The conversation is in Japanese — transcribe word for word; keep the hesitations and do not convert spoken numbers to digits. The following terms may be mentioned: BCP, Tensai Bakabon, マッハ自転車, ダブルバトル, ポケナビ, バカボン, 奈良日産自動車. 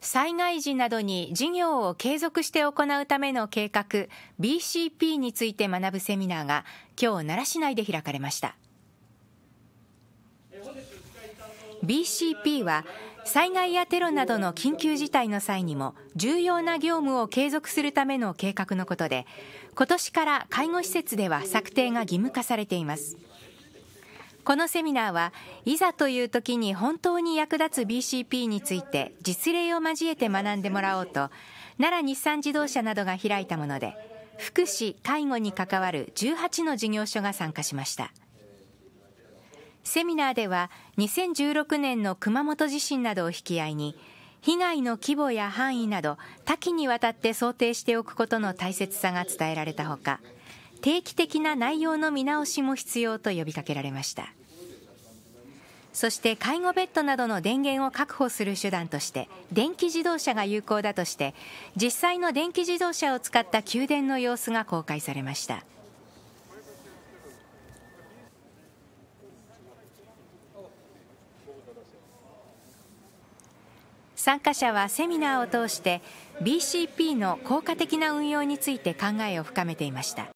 災害時などに事業を継続して行うための計画 ビーシーピー について学ぶセミナーが今日奈良市内で開かれました。ビーシーピー は災害やテロなどの緊急事態の際にも重要な業務を継続するための計画のことで、今年から介護施設では策定が義務化されています。このセミナーはいざという時に本当に役立つ ビーシーピー について実例を交えて学んでもらおうと、奈良日産自動車などが開いたもので、福祉・介護に関わるじゅうはちの事業所が参加しました。セミナーではにせんじゅうろくねんの熊本地震などを引き合いに、被害の規模や範囲など多岐にわたって想定しておくことの大切さが伝えられたほか、定期的な内容の見直しも必要と呼びかけられました。そして介護ベッドなどの電源を確保する手段として電気自動車が有効だとして、実際の電気自動車を使った給電の様子が公開されました。参加者はセミナーを通して ビーシーピー の効果的な運用について考えを深めていました。